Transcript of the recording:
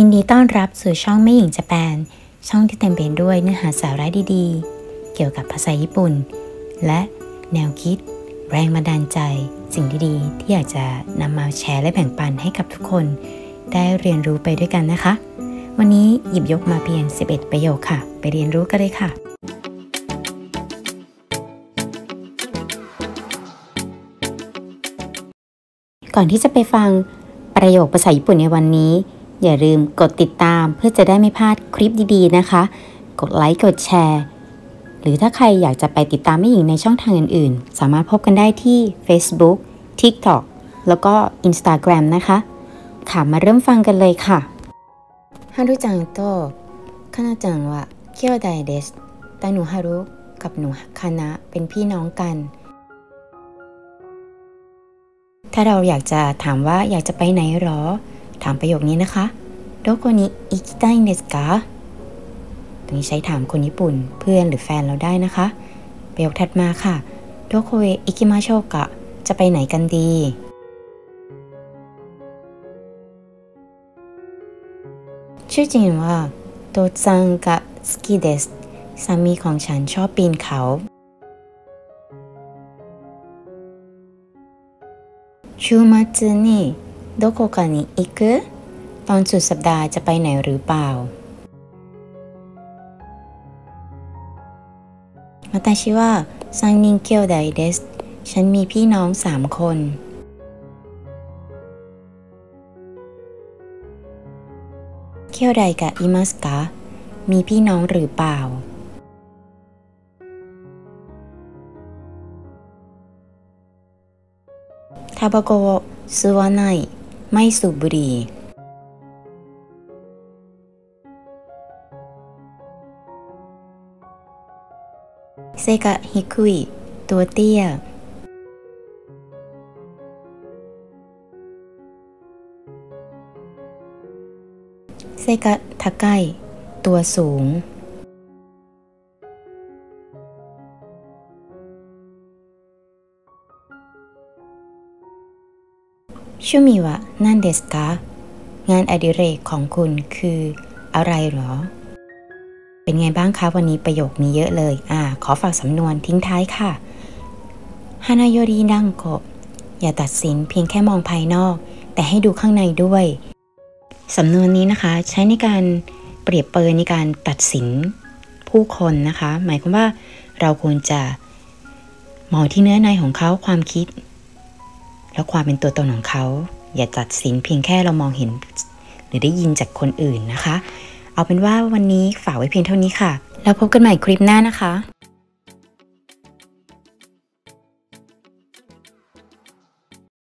ยินดีต้อนรับสู่ช่องแม่หญิงญี่ปุ่นช่องที่เต็มไปด้วยเนื้อหาสาระดีๆเกี่ยวกับภาษาญี่ปุ่นและแนวคิดแรงบันดาลใจสิ่งดีๆที่อยากจะนำมาแชร์และแบ่งปันให้กับทุกคนได้เรียนรู้ไปด้วยกันนะคะวันนี้หยิบยกมาเพียง11ประโยคค่ะไปเรียนรู้กันเลยค่ะก่อนที่จะไปฟังประโยคภาษาญี่ปุ่นในวันนี้อย่าลืมกดติดตามเพื่อจะได้ไม่พลาดคลิปดีๆนะคะกดไลค์กดแชร์หรือถ้าใครอยากจะไปติดตามแม่หญิงในช่องทางอื่นๆสามารถพบกันได้ที่ Facebook TikTok แล้วก็ Instagram นะคะค่ะมาเริ่มฟังกันเลยค่ะฮารุจังโตคานะจังว่าเคียวไดเดสแต่หนูฮารุกับหนูคานะเป็นพี่น้องกันถ้าเราอยากจะถามว่าอยากจะไปไหนหรอถามประโยคนี้นะคะโดโกนิอิคิไตเดสกะตรงนี้ใช้ถามคนญี่ปุ่นเพื่อนหรือแฟนเราได้นะคะประโยคถัดมาค่ะโดโกเออิคิมาโชกะจะไปไหนกันดีชื่อจริงว่าโตซังกะสกิเดสสามีของฉันชอบปีนเขา週末にどこかに行く？ตอนสุดสัปดาห์จะไปไหนหรือเปล่ามาตาชิว่าซังนิงเกียวไดเดสฉันมีพี่น้อง3คนเกียวไดกะอิมัสกะมีพี่น้องหรือเปล่าทาบาโกะซูวาไนไม่สูบบุหรี่เซกะฮิคุยตัวเตี้ยเซกะทาไกตัวสูงชื่อมีว่านั่นเดสกะงานอดิเรกของคุณคืออะไรหรอเป็นไงบ้างคะวันนี้ประโยคมีเยอะเลยขอฝากสำนวนทิ้งท้ายค่ะฮานายโยริดังโกะอย่าตัดสินเพียงแค่มองภายนอกแต่ให้ดูข้างในด้วยสำนวนนี้นะคะใช้ในการเปรียบเปรยในการตัดสินผู้คนนะคะหมายความว่าเราควรจะมองที่เนื้อในของเขาความคิดแล้วความเป็นตัวตนของเขาอย่าตัดสินเพียงแค่เรามองเห็นหรือได้ยินจากคนอื่นนะคะเอาเป็นว่าวันนี้ฝากไว้เพียงเท่านี้ค่ะแล้วพบกันใหม่คลิปหน้านะคะ